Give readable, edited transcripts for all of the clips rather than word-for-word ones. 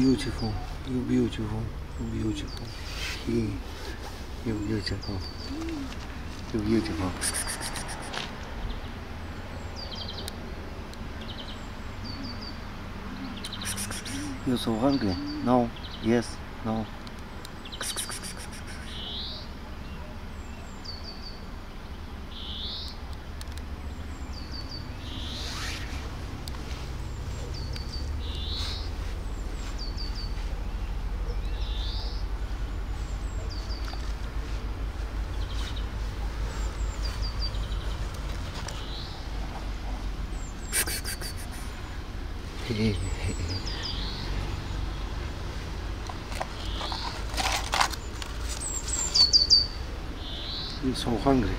beautiful, you're beautiful, you're beautiful. He, you're beautiful, you're beautiful. You're so hungry? No, yes, no. You're so hungry.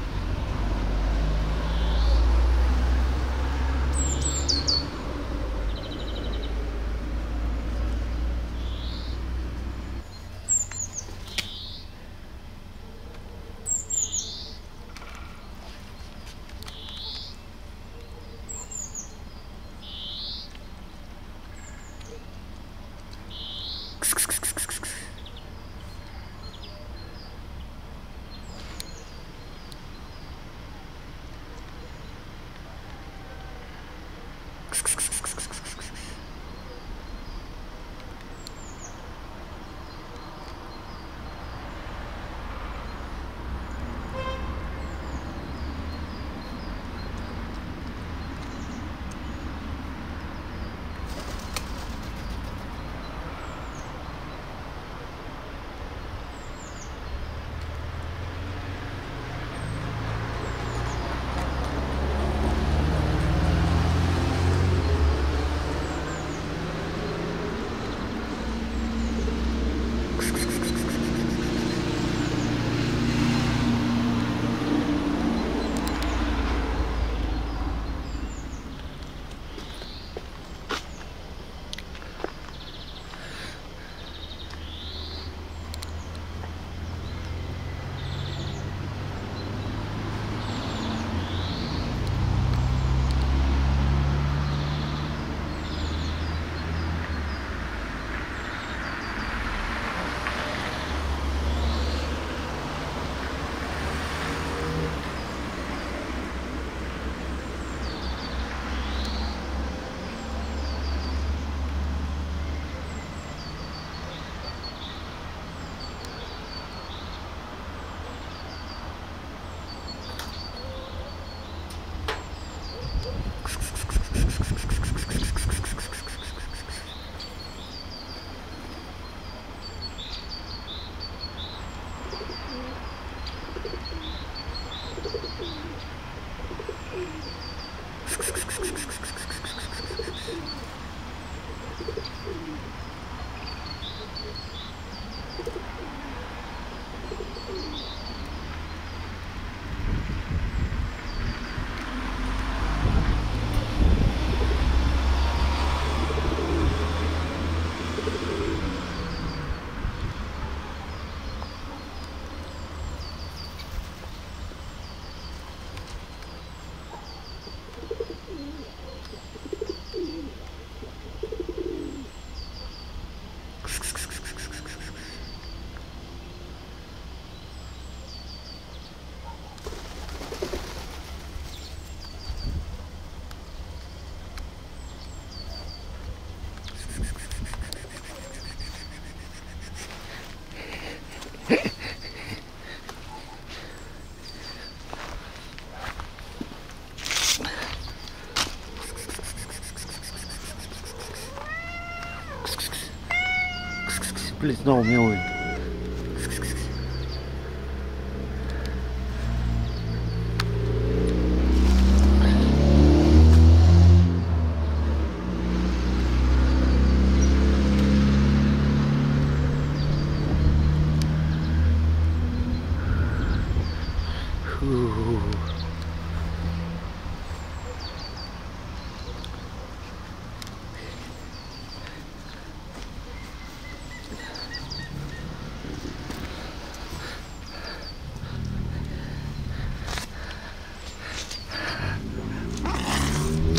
Please, no, meowing.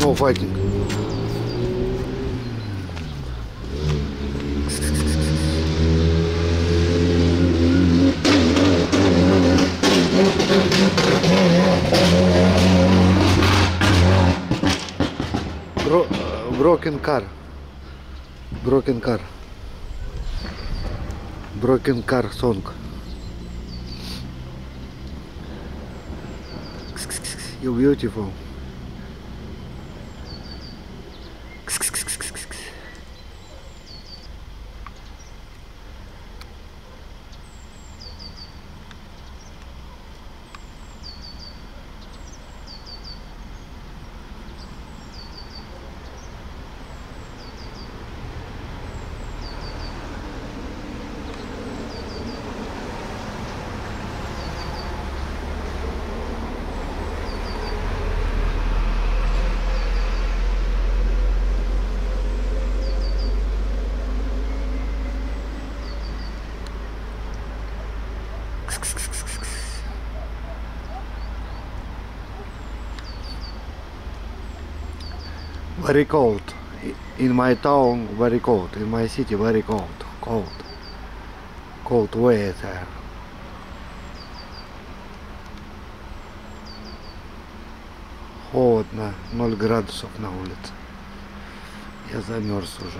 No fighting. broken car song. You're beautiful. Very cold. In my town, very cold. In my city, very cold. Cold weather. Холодно. 0 градусов на улице. Я замерз уже.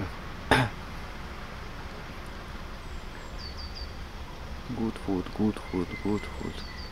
Good food.